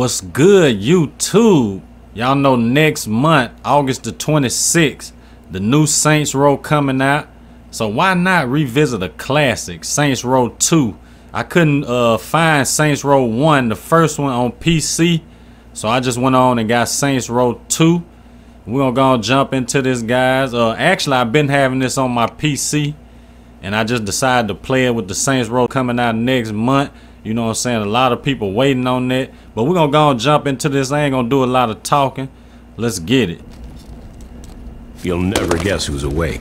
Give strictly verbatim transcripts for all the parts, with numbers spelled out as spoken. What's good, YouTube? Y'all know next month, August the twenty-sixth, the new Saints Row coming out. So why not revisit a classic, Saints Row two? I couldn't uh, find Saints Row one, the first one, on P C. So I just went on and got Saints Row two. We're gonna go and jump into this, guys. Uh, actually, I've been having this on my P C, and I just decided to play it with the Saints Row coming out next month. You know what I'm saying? A lot of people waiting on that. But we're going to go and jump into this. I ain't going to do a lot of talking. Let's get it. You'll never guess who's awake.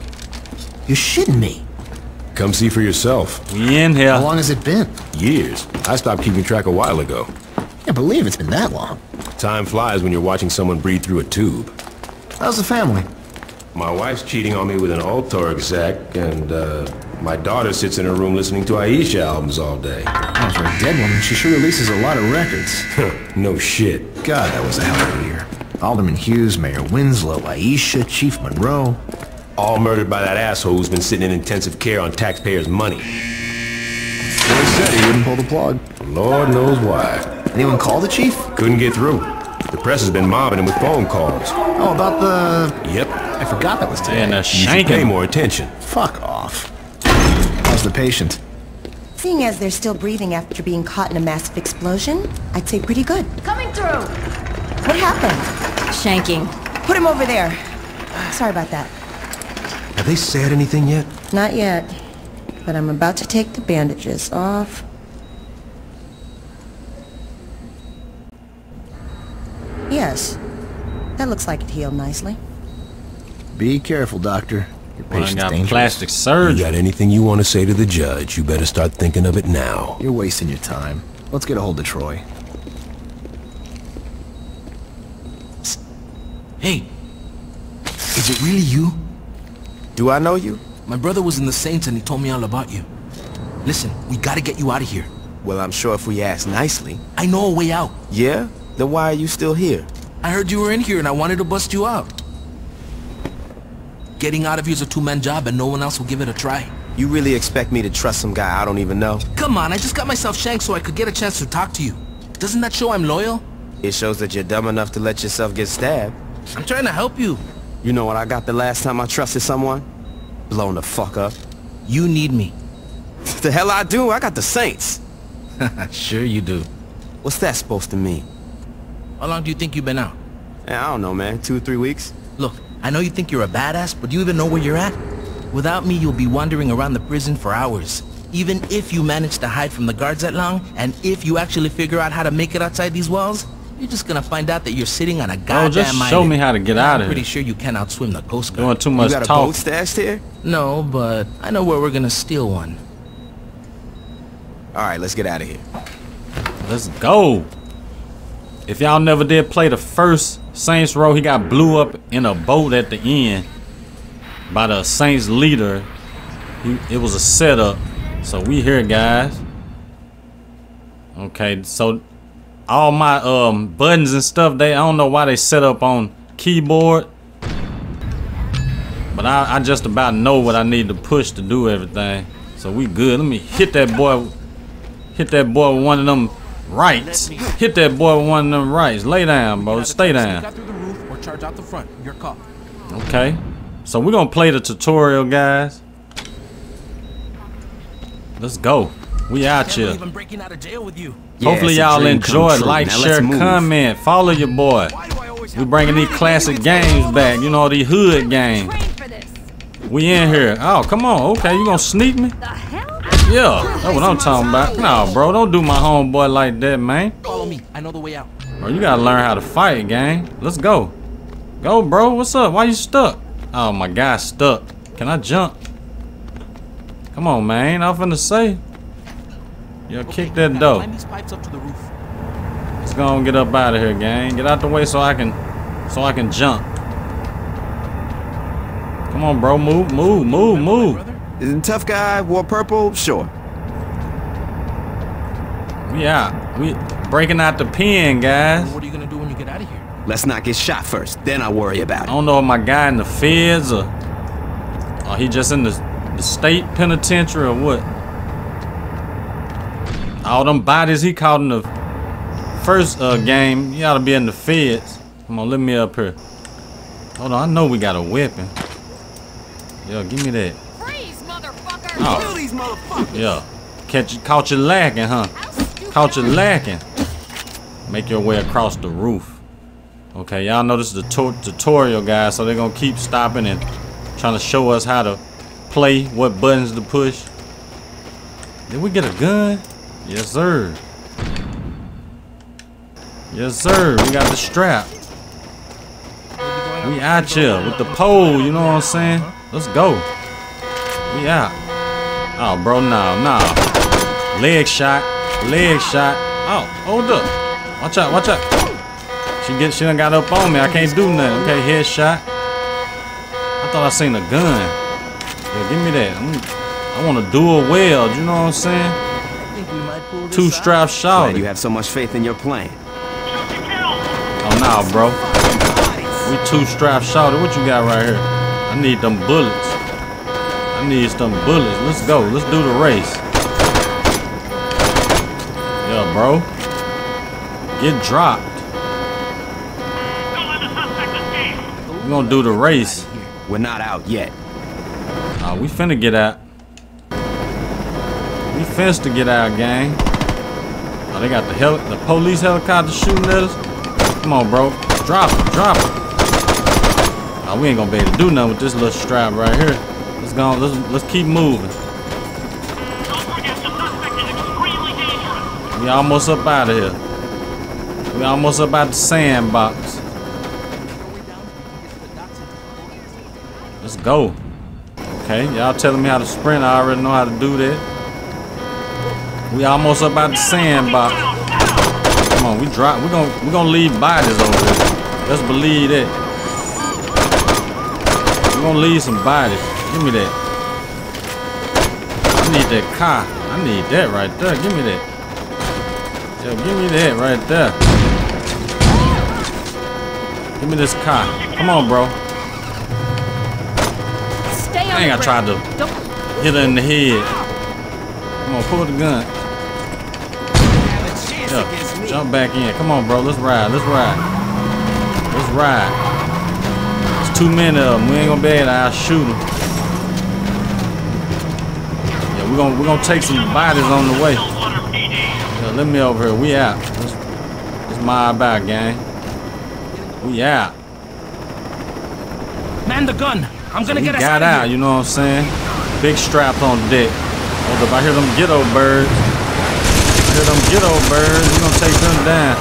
You're shitting me. Come see for yourself. We in here. How long has it been? Years. I stopped keeping track a while ago. I can't believe it's been that long. Time flies when you're watching someone breathe through a tube. How's the family? My wife's cheating on me with an Ultor exec, and uh, my daughter sits in her room listening to Aisha albums all day. Oh, for a dead woman, she sure releases a lot of records. No shit. God, that was a hell of a year. Alderman Hughes, Mayor Winslow, Aisha, Chief Monroe. All murdered by that asshole who's been sitting in intensive care on taxpayers' money. He said he wouldn't pull the plug. Lord knows why. Anyone call the chief? Couldn't get through. The press has been mobbing him with phone calls. Oh, about the... Yep. I forgot that was today. And a shanking. You should pay more attention. Fuck off. How's the patient? Seeing as they're still breathing after being caught in a massive explosion, I'd say pretty good. Coming through! What happened? Shanking. Put him over there. Sorry about that. Have they said anything yet? Not yet. But I'm about to take the bandages off. Yes. That looks like it healed nicely. Be careful, Doctor. Your patient's well, I got dangerous. Plastic surgery. You got anything you want to say to the judge, you better start thinking of it now. You're wasting your time. Let's get a hold of Troy. Psst. Hey. Is it really you? Do I know you? My brother was in the Saints and he told me all about you. Listen, we gotta get you out of here. Well, I'm sure if we ask nicely. I know a way out. Yeah? Then why are you still here? I heard you were in here and I wanted to bust you out. Getting out of here is a two-man job and no one else will give it a try. You really expect me to trust some guy I don't even know? Come on, I just got myself shanked so I could get a chance to talk to you. Doesn't that show I'm loyal? It shows that you're dumb enough to let yourself get stabbed. I'm trying to help you. You know what I got the last time I trusted someone? Blown the fuck up. You need me. The hell I do? I got the Saints. Sure you do. What's that supposed to mean? How long do you think you've been out? Yeah, I don't know, man. Two, three weeks. Look, I know you think you're a badass, but do you even know where you're at? Without me, you'll be wandering around the prison for hours. Even if you manage to hide from the guards that long, and if you actually figure out how to make it outside these walls, you're just gonna find out that you're sitting on a goddamn island. Oh, just show me how to get out of here. I'm pretty sure you can't outswim the Coast Guard. Doing too much talk. You got a boat stashed here? No, but I know where we're gonna steal one. All right, let's get out of here. Let's go. If y'all never did play the first Saints Row, he got blew up in a boat at the end by the Saints leader. He, it was a setup. So we here, guys. Okay, so all my um, buttons and stuff, they I don't know why they set up on keyboard. But I, I just about know what I need to push to do everything. So we good. Let me hit that boy. Hit that boy with one of them. Rights. Hit that boy with one of them rights. Lay down, bro. Stay down. Okay. So we're gonna play the tutorial, guys. Let's go. We out here. Hopefully y'all enjoy. Like, share, comment. Follow your boy. We bringing these classic games back. You know, these hood games. We in here. Oh, come on. Okay, you gonna sneak me? Yeah, that's what I'm talking about. Nah, bro, don't do my homeboy like that, man. Follow me. I know the way out. Bro, you gotta learn how to fight, gang. Let's go. Go, bro. What's up? Why you stuck? Oh, my guy's stuck. Can I jump? Come on, man. I'm finna say. Yo, kick that door. Let's go and get up out of here, gang. Get out the way so I can, so I can jump. Come on, bro. Move, move, move, move. Isn't tough guy wore purple? Sure. We out. We breaking out the pen, guys. What are you gonna do when you get out of here? Let's not get shot first, then I worry about it. I don't know if my guy in the feds or, or he just in the, the state penitentiary or what. All them bodies he caught in the first uh, game, you ought to be in the feds. Come on, let me up here. Hold on, I know we got a weapon. Yo, give me that. Freeze, motherfucker! Oh. Kill these motherfuckers. Yeah. Catch you, caught you lacking, huh? Caught you lacking. Make your way across the roof. Okay, y'all know this is the tutorial, guys, so they're gonna keep stopping and trying to show us how to play, what buttons to push. Did we get a gun? Yes, sir. Yes, sir. We got the strap. We out here with the pole, you know what I'm saying? Let's go. We out. Oh, bro, nah, nah. Leg shot. Leg shot. Oh, hold up. Watch out, watch out. She get, she done got up on me. I can't do nothing. Okay, head shot. I thought I seen a gun. Yeah, give me that. I'm, I want to do a weld, you know what I'm saying? Two straps shot. You have so much faith in your plan. Oh nah, bro. We two straps shot. What you got right here? I need them bullets. I need some bullets. Let's go. Let's do the race. Yeah, bro. Get dropped. We're gonna do the race. We're not out yet. Nah, we finna get out. We fenced to get out, gang. Oh, they got the heli the police helicopter shooting at us. Come on, bro. Drop it, drop it. Oh, we ain't gonna be able to do nothing with this little strap right here. Let's go. Let's let's keep moving. Don't forget, the suspect is extremely dangerous. We almost up out of here. We almost up out the sandbox. Let's go. Okay, y'all telling me how to sprint. I already know how to do that. We almost up out the sandbox. Come on, we drop. We're gonna we're gonna leave bodies over here. Let's believe that. We're gonna leave some bodies. Give me that. I need that car. I need that right there. Give me that. Yo, give me that right there. Give me this car. Come on, bro. Stay on. I ain't I tried to hit her in the head. Come on, pull the gun. Yeah. Jump back in. Come on, bro. Let's ride. Let's ride. Let's ride. There's too many of them. We ain't gonna be able to outshoot them. Yeah, we're gonna we're gonna take some bodies on the way. Yeah, let me over here. We out. Let's, let's mob out, gang. We out. Man the gun. I'm gonna so get us out. Got out. Here. You know what I'm saying? Big strap on deck. Hold up. I hear them ghetto birds. Hear them ghetto birds, we're gonna take them down.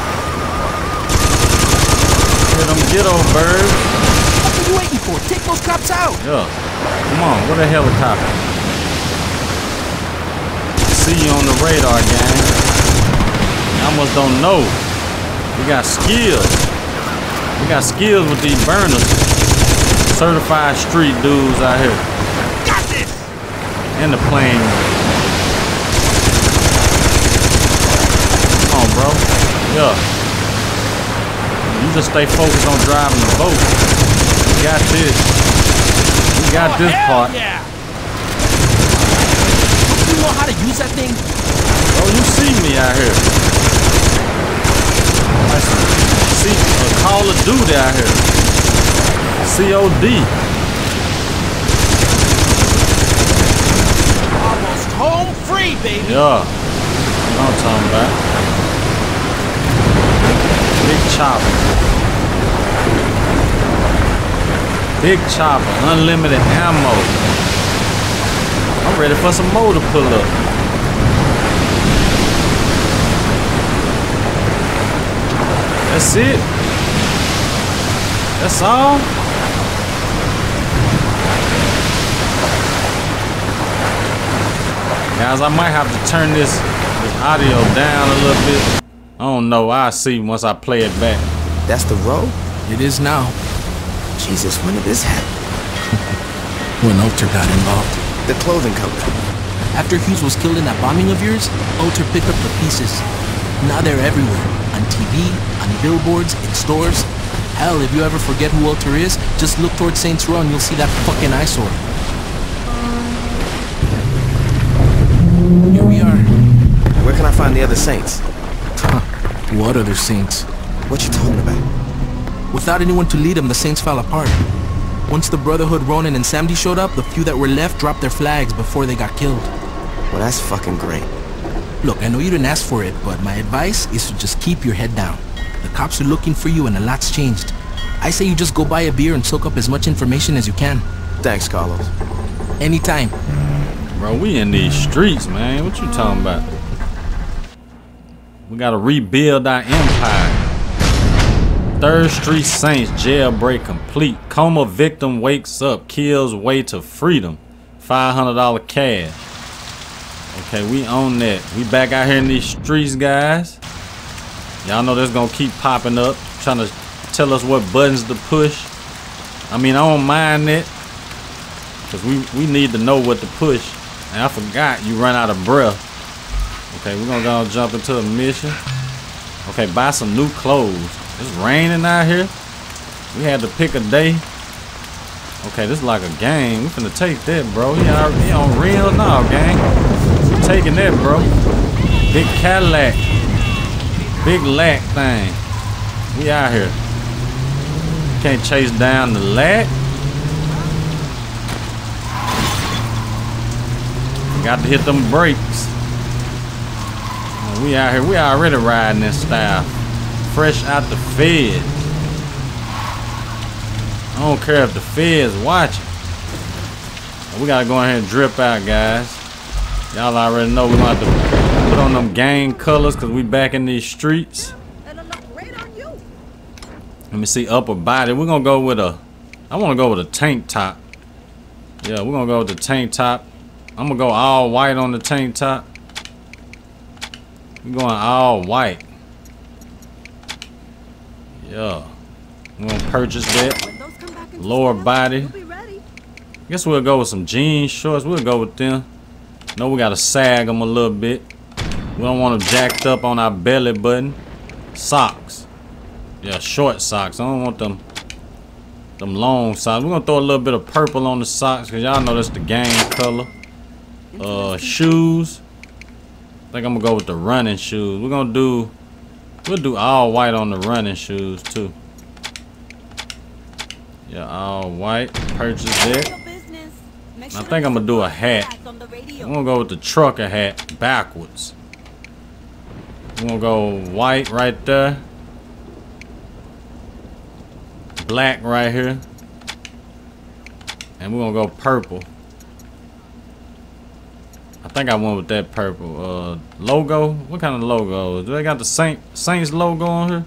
Hear them ghetto birds. What are you waiting for? Take those cops out. Yeah. Come on, what a helicopter. See you on the radar, gang. I almost don't know. We got skills. We got skills with these burners. Certified street dudes out here. Got this! And the plane. Bro. Yeah. You just stay focused on driving the boat. We got this. We got oh, this part. Yeah. You know how to use that thing? Bro, you see me out here. I see a Call of Duty out here. C O D. Almost home free, baby. Yeah. I'm talking about. Big chopper. Big chopper. Unlimited ammo. I'm ready for some more to pull up. That's it. That's all. Guys, I might have to turn this, this audio down a little bit. I don't know. I'll see once I play it back. That's the road? It is now. Jesus, when did this happen? When Ultor got involved. The clothing company. After Hughes was killed in that bombing of yours, Ultor picked up the pieces. Now they're everywhere. On T V, on billboards, in stores. Hell, if you ever forget who Ultor is, just look towards Saints Row and you'll see that fucking eyesore. Here we are. Where can I find the other Saints? Huh. What other Saints? What you talking about? Without anyone to lead them, the Saints fell apart. Once the Brotherhood Ronin and Samdi showed up, the few that were left dropped their flags before they got killed. Well, that's fucking great. Look, I know you didn't ask for it, but my advice is to just keep your head down. The cops are looking for you and a lot's changed. I say you just go buy a beer and soak up as much information as you can. Thanks, Carlos. Anytime. Bro, we in these streets, man. What you talking about? We gotta rebuild our empire. Third Street Saints jailbreak complete. Coma victim wakes up, kills way to freedom. five hundred dollar cash. Okay, we own that. We back out here in these streets, guys. Y'all know that's gonna keep popping up, trying to tell us what buttons to push. I mean, I don't mind it, because we, we need to know what to push. And I forgot you run out of breath. Okay, we're going to go jump into a mission. Okay, buy some new clothes. It's raining out here. We had to pick a day. Okay, this is like a game. We're finna take that, bro. You on real now, gang. We're taking that, bro. Big Cadillac. Big Lack thing. We out here. Can't chase down the Lack. Got to hit them brakes. We out here. We already riding this style. Fresh out the feds. I don't care if the feds watching. We gotta go in here and drip out, guys. Y'all already know we want to put on them gang colors because we back in these streets. Let me see upper body. We're gonna go with a. I want to go with a tank top. Yeah, we're gonna go with the tank top. I'm gonna go all white on the tank top. We're going all white. Yeah. We're going to purchase that. Lower body. Guess we'll go with some jeans, shorts. We'll go with them. No, we got to sag them a little bit. We don't want them jacked up on our belly button. Socks. Yeah, short socks. I don't want them, them long socks. We're going to throw a little bit of purple on the socks because y'all know that's the gang color. Uh, shoes. I think I'm gonna go with the running shoes. We're gonna do, we'll do all white on the running shoes too. Yeah, all white. Purchase it. And I think I'm gonna do a hat. I'm gonna go with the trucker hat backwards. I'm gonna go white right there. Black right here. And we're gonna go purple. I think I went with that purple uh, logo. What kind of logo? Do they got the Saint, Saints logo on here?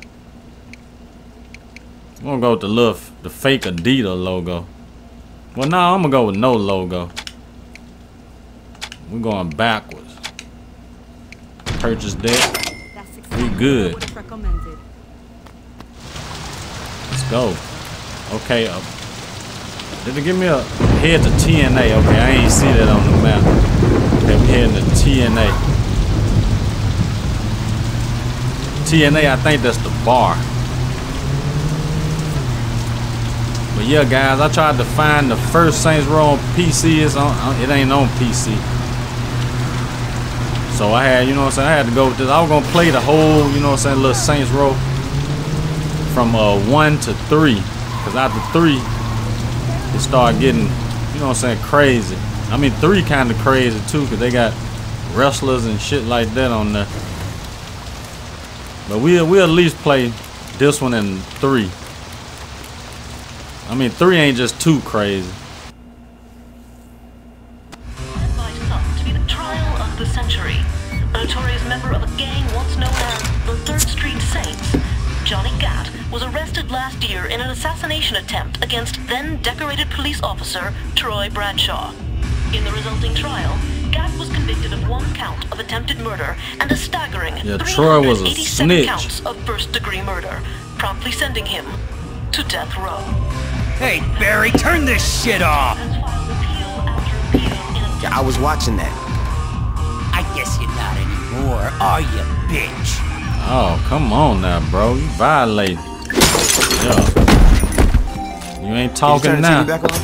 I'm gonna go with the little, the fake Adidas logo. Well, no, nah, I'm gonna go with no logo. We're going backwards. Purchase that. That's exactly we good. Let's go. Okay. Uh, did it give me a head to T N A? Okay, I ain't see that on the map. Okay, we're heading to T N A. T N A, I think that's the bar. But yeah, guys, I tried to find the first Saints Row on P C. It's on, it ain't on P C. So I had, you know what I'm saying, I had to go with this. I was going to play the whole, you know what I'm saying, little Saints Row from uh, one to three. Because after three, it started getting, you know what I'm saying, crazy. I mean, three kind of crazy too, cause they got wrestlers and shit like that on there. But we'll we'll at least play this one in three. I mean, three ain't just too crazy. By some to be the trial of the century, a notorious member of a gang once known as the Third Street Saints, Johnny Gat, was arrested last year in an assassination attempt against then decorated police officer Troy Bradshaw. In the resulting trial, Gat was convicted of one count of attempted murder and a staggering yeah, three hundred eighty-seven counts of first-degree murder, promptly sending him to death row. Hey, Barry, turn this shit off! Yeah, I was watching that. I guess you're not anymore, are you, bitch? Oh, come on now, bro. You violated. Yeah. You ain't talking now.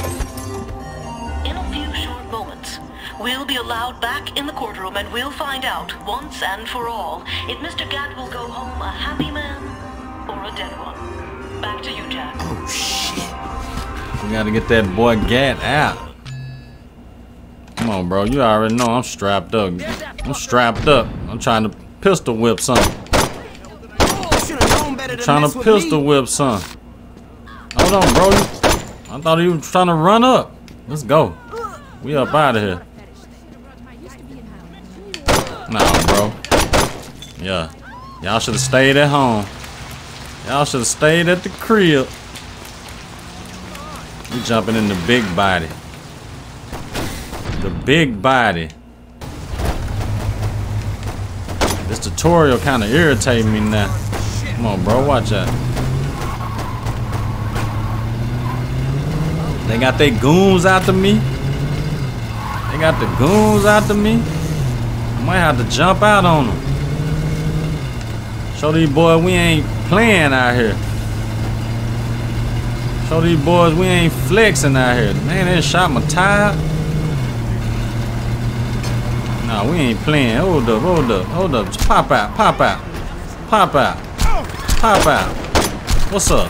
We'll be allowed back in the courtroom, and we'll find out, once and for all, if Mister Gat will go home a happy man or a dead one. Back to you, Jack. Oh, shit. We gotta get that boy Gat out. Come on, bro. You already know I'm strapped up. I'm strapped up. I'm trying to pistol whip something. I'm trying to pistol whip something. Hold on, bro. I thought he was trying to run up. Let's go. We up out of here. Nah, bro. Yeah. Y'all should have stayed at home. Y'all should have stayed at the crib. We jumping in the big body. The big body. This tutorial kind of irritating me now. Come on, bro. Watch out. They got their goons after me. They got the goons after me. I might have to jump out on them. Show these boys we ain't playing out here. Show these boys we ain't flexing out here. Man, they shot my tire. Nah, we ain't playing. Hold up, hold up, hold up. Just pop out, pop out, pop out, pop out. What's up?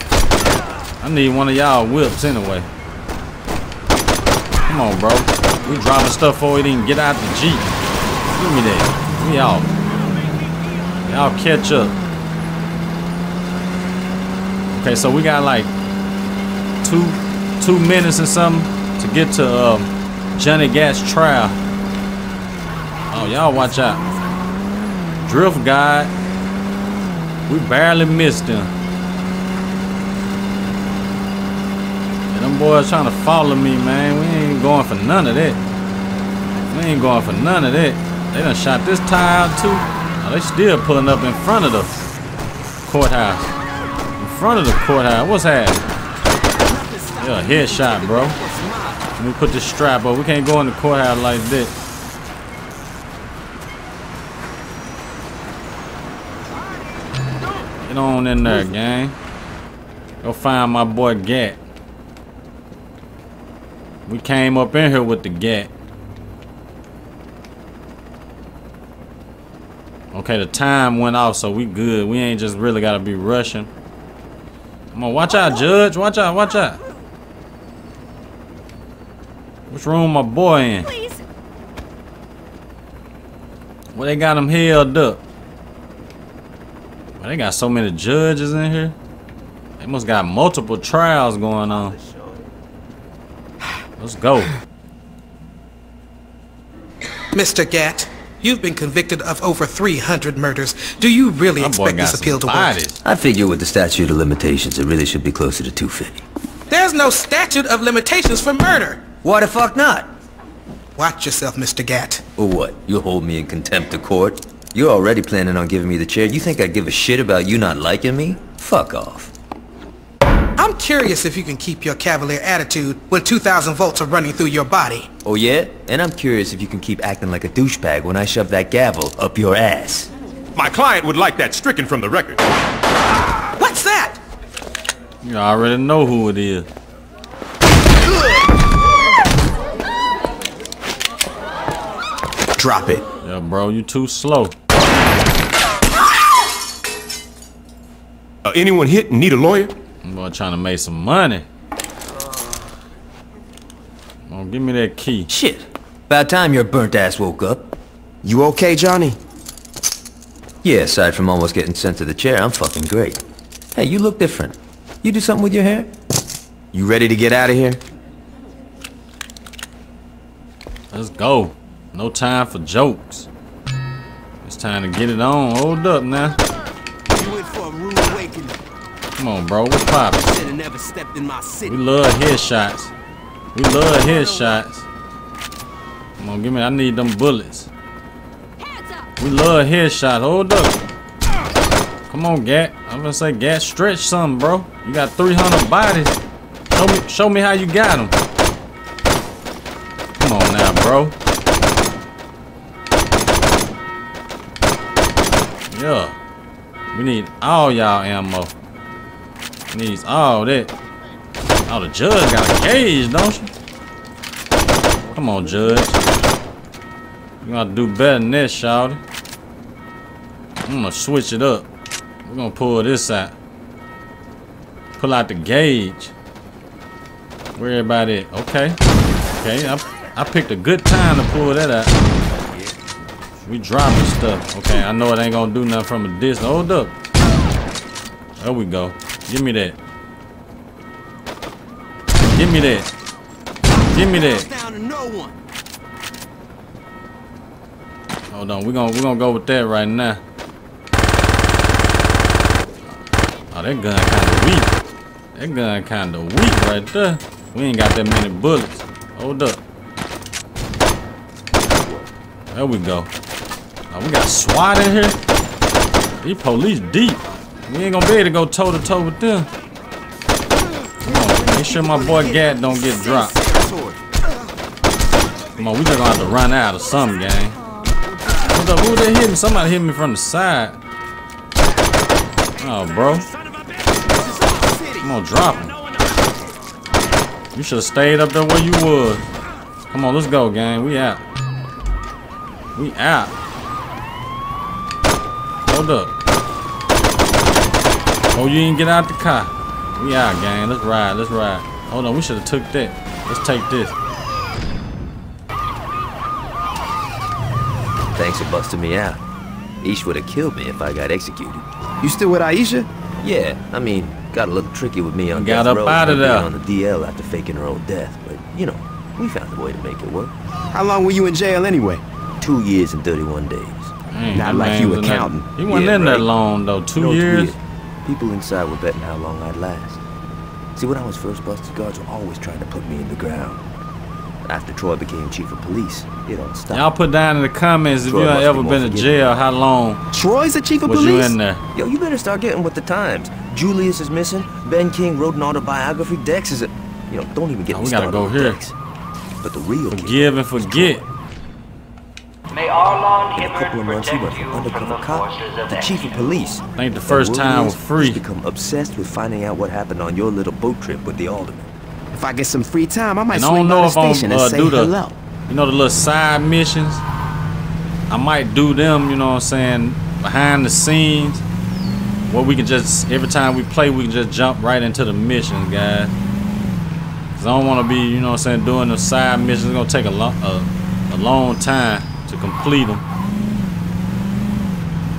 I need one of y'all whips anyway. Come on, bro. We driving stuff before it even get out the Jeep. Give me that. We out. Y'all catch up. Okay, so we got like two two minutes or something to get to um, Johnny Gat's trial. Oh, y'all watch out. Drift guy. We barely missed him. Them boys trying to follow me, man. We ain't going for none of that. We ain't going for none of that. They done shot this tire out too. Oh, they still pulling up in front of the courthouse. In front of the courthouse. What's happening? Yeah, headshot, bro. Let me put this strap up. We can't go in the courthouse like this. Get on in there, gang. Go find my boy Gat. We came up in here with the Gat. Okay, the time went off, so we good. We ain't just really gotta be rushing. Come on, watch out, Judge. Watch out, watch out. Which room my boy in? Please. Well, they got him held up. Well, they got so many judges in here. They must got multiple trials going on. Let's go. Mister Gat, you've been convicted of over three hundred murders. Do you really My expect this appeal to work? I figure with the statute of limitations, it really should be closer to two fifty. There's no statute of limitations for murder. Why the fuck not? Watch yourself, Mister Gat. Or what? You'll hold me in contempt of court? You're already planning on giving me the chair. You think I'd give a shit about you not liking me? Fuck off. I'm curious if you can keep your cavalier attitude when two thousand volts are running through your body. Oh yeah? And I'm curious if you can keep acting like a douchebag when I shove that gavel up your ass. My client would like that stricken from the record. What's that? You already know who it is. Drop it. Yeah, bro, you too slow. Uh, anyone hit and need a lawyer? I'm going to try to make some money. Oh, give me that key. Shit. About time your burnt ass woke up. You okay, Johnny? Yeah, aside from almost getting sent to the chair, I'm fucking great. Hey, you look different. You do something with your hair? You ready to get out of here? Let's go. No time for jokes. It's time to get it on. Hold up now. You in for a rude awakening. Come on, bro. What's poppin'? We love headshots. We love headshots. Come on, give me. I need them bullets. We love headshots. Hold up. Come on, Gat. I'm gonna say, Gat, stretch something, bro. You got three hundred bodies. Show me, show me how you got them. Come on now, bro. Yeah. We need all y'all ammo. Needs all that. Oh, the judge got a cage, don't you? Come on, Judge. You gotta do better than this, shawty. I'm gonna switch it up. We're gonna pull this out. Pull out the gauge. Where everybody at? Okay. Okay, I, I picked a good time to pull that out. We dropping stuff. Okay, I know it ain't gonna do nothing from a distance. Hold up. There we go. Give me that. Give me that. Give me that. Hold on, we're gonna we're gonna go with that right now. Oh, that gun kinda weak. That gun kinda weak right there. We ain't got that many bullets. Hold up. There we go. Oh, we got SWAT in here. These police deep. We ain't gonna be able to go toe to toe with them. Make sure my boy Gat don't get dropped. Come on, we just gonna have to run out of some gang. Hold up, who they hitting? Somebody hit me from the side. Oh, bro. Come on, drop him. You should have stayed up there where you was. Come on, let's go, gang. We out. We out. Hold up. Oh, you didn't get out the car. We out, gang. Let's ride. Let's ride. Hold on. We should have took that. Let's take this. Thanks for busting me out. Aisha would have killed me if I got executed. You still with Aisha? Yeah. I mean, got a little tricky with me on death row. Got up out of there. On the D L after faking her own death. But, you know, we found a way to make it work. How long were you in jail anyway? Two years and thirty-one days. Mm, not like you accounting. He wasn't yeah, in right? that long, though. Two no, years? Two years. People inside were betting how long I'd last. See, when I was first busted, guards were always trying to put me in the ground. After Troy became chief of police, it all stopped. Y'all put down in the comments if you ain't ever been to jail, how long Troy's the chief of police? You in there? Yo, you better start getting with the times. Julius is missing. Ben King wrote an autobiography. Dex is a... You know, don't even get oh, me started. We gotta go here. Dex. But the real forgive and forget. May Arlon in a couple of months, he went from undercover cop to chief of police. I think the first time was free. Become obsessed with finding out what happened on your little boat trip with the alderman. If I get some free time, I might swing by the station and say hello. You know the little side missions? I might do them, you know what I'm saying, behind the scenes. Where we can just, every time we play, we can just jump right into the mission, guys. Because I don't want to be, you know what I'm saying, doing the side missions. It's going to take a, lo a, a long time to complete them.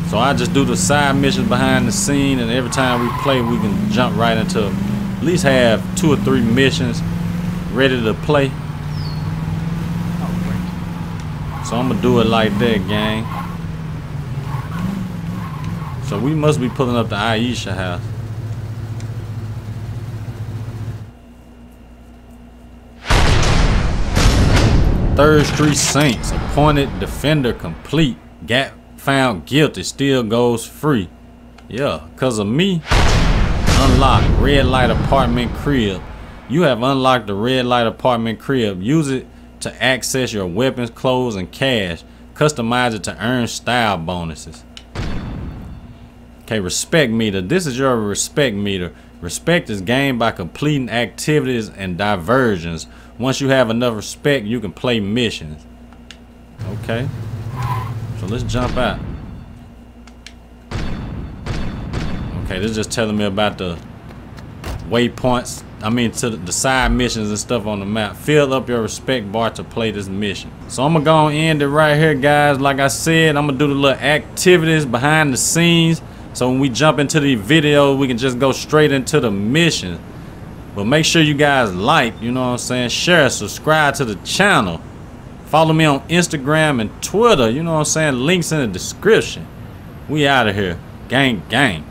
So I just do the side missions behind the scene, and every time we play we can jump right into them. At least have two or three missions ready to play. So I'm gonna do it like that, gang. So we must be pulling up to Aisha house. Third Street Saints, appointed defender complete. Gat found guilty, still goes free. Yeah, cause of me. Unlock red light apartment crib. You have unlocked the red light apartment crib. Use it to access your weapons, clothes, and cash. Customize it to earn style bonuses. Okay, respect meter. This is your respect meter. Respect is gained by completing activities and diversions. Once you have enough respect, you can play missions. Okay. So let's jump out. Okay, this is just telling me about the waypoints. I mean, to the side missions and stuff on the map. Fill up your respect bar to play this mission. So I'm going to go and end it right here, guys. Like I said, I'm going to do the little activities behind the scenes. So when we jump into the video, we can just go straight into the mission. But make sure you guys like, you know what I'm saying, share, subscribe to the channel. Follow me on Instagram and Twitter, you know what I'm saying, links in the description. We out of here. Gang, gang.